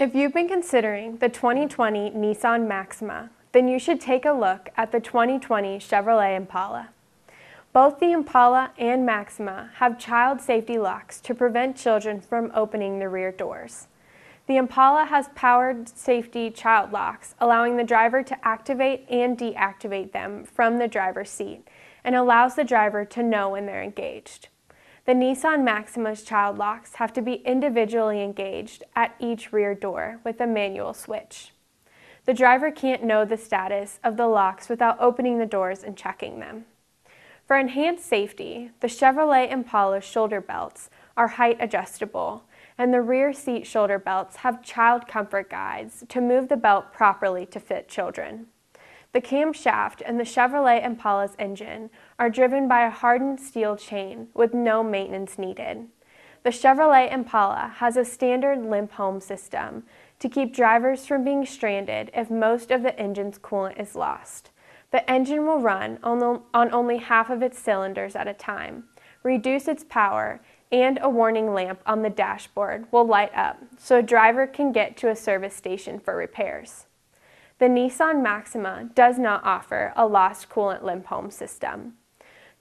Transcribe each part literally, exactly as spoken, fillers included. If you've been considering the twenty twenty Nissan Maxima, then you should take a look at the twenty twenty Chevrolet Impala. Both the Impala and Maxima have child safety locks to prevent children from opening the rear doors. The Impala has powered safety child locks, allowing the driver to activate and deactivate them from the driver's seat, and allows the driver to know when they're engaged. The Nissan Maxima's child locks have to be individually engaged at each rear door with a manual switch. The driver can't know the status of the locks without opening the doors and checking them. For enhanced safety, the Chevrolet Impala's shoulder belts are height adjustable, and the rear seat shoulder belts have child comfort guides to move the belt properly to fit children. The camshaft and the Chevrolet Impala's engine are driven by a hardened steel chain with no maintenance needed. The Chevrolet Impala has a standard limp home system to keep drivers from being stranded if most of the engine's coolant is lost. The engine will run on only half of its cylinders at a time, reduce its power, and a warning lamp on the dashboard will light up so a driver can get to a service station for repairs. The Nissan Maxima does not offer a lost coolant limp home system.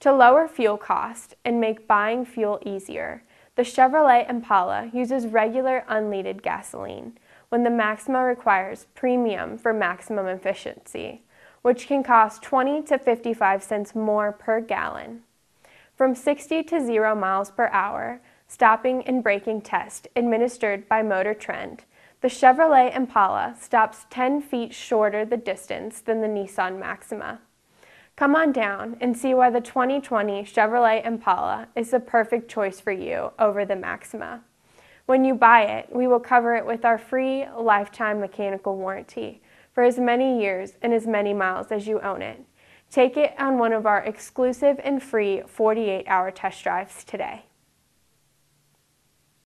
To lower fuel cost and make buying fuel easier, the Chevrolet Impala uses regular unleaded gasoline, when the Maxima requires premium for maximum efficiency, which can cost twenty to fifty-five cents more per gallon. From sixty to zero miles per hour, stopping and braking test administered by Motor Trend, the Chevrolet Impala stops ten feet shorter the distance than the Nissan Maxima. Come on down and see why the twenty twenty Chevrolet Impala is the perfect choice for you over the Maxima. When you buy it, we will cover it with our free lifetime mechanical warranty for as many years and as many miles as you own it. Take it on one of our exclusive and free forty-eight hour test drives today.